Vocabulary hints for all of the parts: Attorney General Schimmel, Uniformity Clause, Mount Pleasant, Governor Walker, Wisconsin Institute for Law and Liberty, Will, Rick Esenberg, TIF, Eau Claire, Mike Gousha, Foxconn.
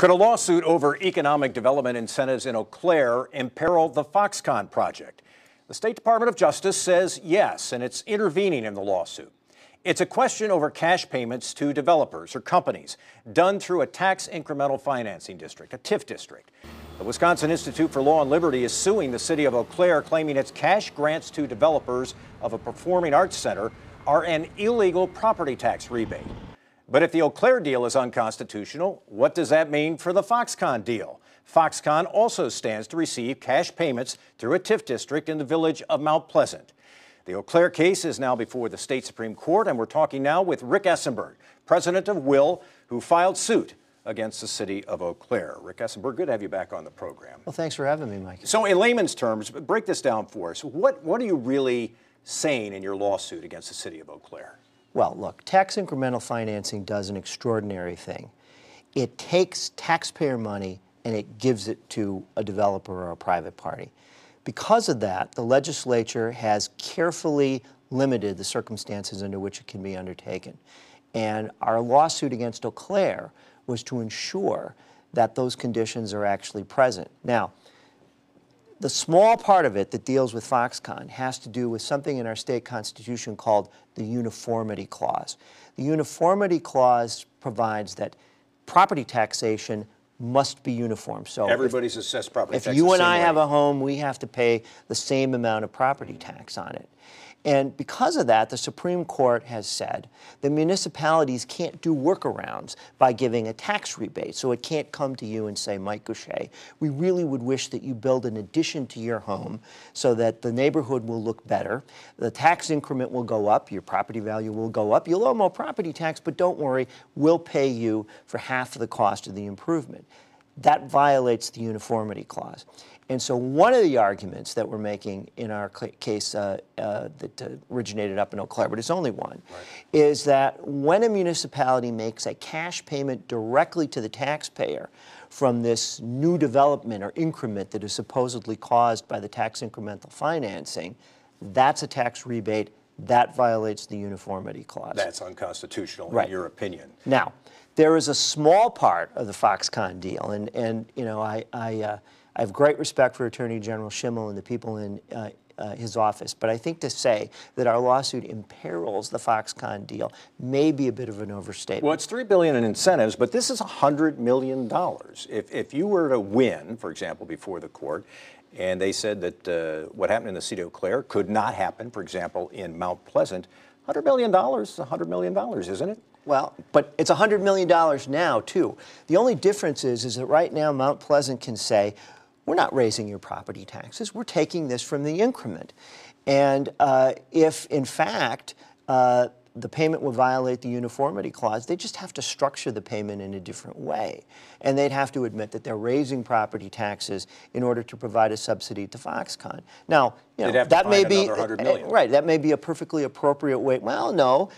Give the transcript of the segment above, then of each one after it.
Could a lawsuit over economic development incentives in Eau Claire imperil the Foxconn project? The State Department of Justice says yes, and it's intervening in the lawsuit. It's a question over cash payments to developers or companies done through a tax incremental financing district, a TIF district. The Wisconsin Institute for Law and Liberty is suing the city of Eau Claire, claiming its cash grants to developers of a performing arts center are an illegal property tax rebate. But if the Eau Claire deal is unconstitutional, what does that mean for the Foxconn deal? Foxconn also stands to receive cash payments through a TIF district in the village of Mount Pleasant. The Eau Claire case is now before the state Supreme Court, and we're talking now with Rick Esenberg, president of Will, who filed suit against the city of Eau Claire. Rick Esenberg, good to have you back on the program. Well, thanks for having me, Mike. So in layman's terms, break this down for us. What are you really saying in your lawsuit against the city of Eau Claire? Well, look, tax incremental financing does an extraordinary thing. It takes taxpayer money and it gives it to a developer or a private party. Because of that, the legislature has carefully limited the circumstances under which it can be undertaken. And our lawsuit against Eau Claire was to ensure that those conditions are actually present. Now, the small part of it that deals with Foxconn has to do with something in our state constitution called the Uniformity Clause. The Uniformity Clause provides that property taxation must be uniform. So everybody's assessed property tax. If you and I have a home, we have to pay the same amount of property tax on it. And because of that, the Supreme Court has said the municipalities can't do workarounds by giving a tax rebate. So it can't come to you and say, Mike Gousha, we really would wish that you build an addition to your home so that the neighborhood will look better. The tax increment will go up. Your property value will go up. You'll owe more property tax, but don't worry, we'll pay you for half of the cost of the improvement. That violates the Uniformity Clause. And so one of the arguments that we're making in our case that originated up in Eau Claire, but it's only one, right, is that when a municipality makes a cash payment directly to the taxpayer from this new development or increment that is supposedly caused by the tax incremental financing, that's a tax rebate. That violates the Uniformity Clause. That's unconstitutional, right, in your opinion. Now, there is a small part of the Foxconn deal, and you know, I have great respect for Attorney General Schimmel and the people in his office, but I think to say that our lawsuit imperils the Foxconn deal may be a bit of an overstatement. Well, it's $3 billion in incentives, but this is $100 million. If you were to win, for example, before the court, and they said that what happened in the city of Eau Claire could not happen, for example, in Mount Pleasant, $100 million is $100 million, isn't it? Well, but it's $100 million now, too. The only difference is that right now Mount Pleasant can say, we're not raising your property taxes, we're taking this from the increment. And if, in fact, the payment would violate the Uniformity Clause, they just have to structure the payment in a different way. And they'd have to admit that they're raising property taxes in order to provide a subsidy to Foxconn. Now, you know, that may be right, that may be a perfectly appropriate way. Well, no,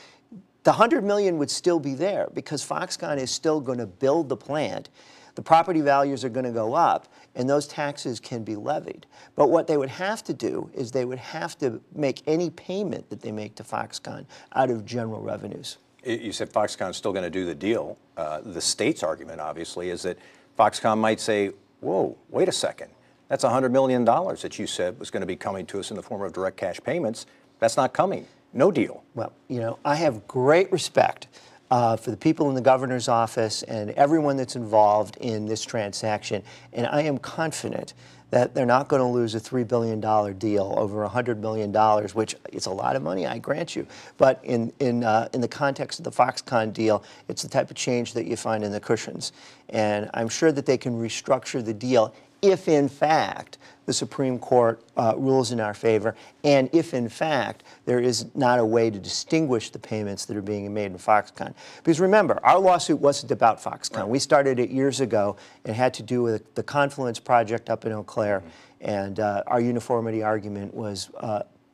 the $100 million would still be there because Foxconn is still going to build the plant. The property values are going to go up, and those taxes can be levied. But what they would have to do is they would have to make any payment that they make to Foxconn out of general revenues. You said Foxconn's still going to do the deal. The state's argument, obviously, is that Foxconn might say, whoa, wait a second. That's $100 million that you said was going to be coming to us in the form of direct cash payments. That's not coming. No deal. Well, you know, I have great respect for the people in the governor's office and everyone that's involved in this transaction. And I am confident that they're not going to lose a $3 billion deal over $100 million, which it's a lot of money, I grant you. But in the context of the Foxconn deal, it's the type of change that you find in the cushions. And I'm sure that they can restructure the deal if, in fact, the Supreme Court rules in our favor, and if, in fact, there is not a way to distinguish the payments that are being made in Foxconn. Because remember, our lawsuit wasn't about Foxconn. Right. We started it years ago. It had to do with the Confluence project up in Eau Claire, and our uniformity argument was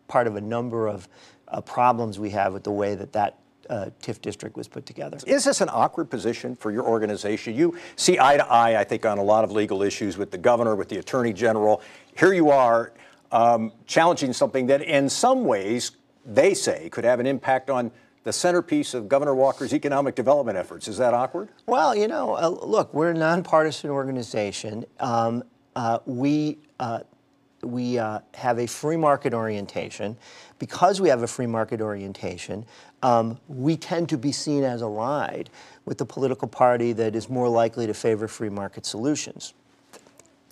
part of a number of problems we have with the way that TIF district was put together. Is this an awkward position for your organization? You see eye to eye, I think, on a lot of legal issues with the governor, with the attorney general. Here you are challenging something that in some ways they say could have an impact on the centerpiece of Governor Walker's economic development efforts. Is that awkward? Well, you know, look, we're a nonpartisan organization. We have a free market orientation. Because we have a free market orientation, we tend to be seen as allied with the political party that is more likely to favor free market solutions.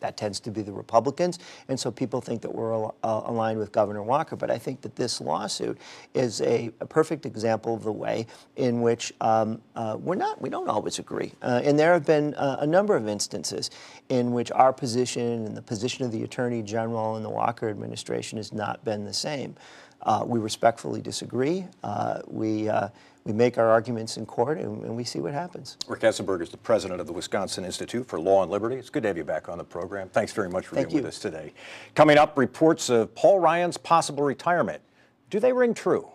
That tends to be the Republicans, and so people think that we're aligned with Governor Walker. But I think that this lawsuit is a perfect example of the way in which we don't always agree. And there have been a number of instances in which our position and the position of the Attorney General and the Walker administration has not been the same. We respectfully disagree. We make our arguments in court, and we see what happens. Rick Esenberg is the president of the Wisconsin Institute for Law and Liberty. It's good to have you back on the program. Thanks very much for being with us today. Coming up, reports of Paul Ryan's possible retirement. Do they ring true?